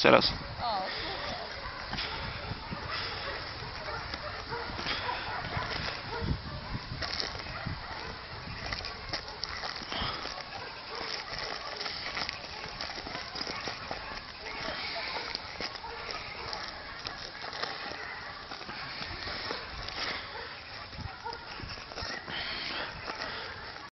Saludos.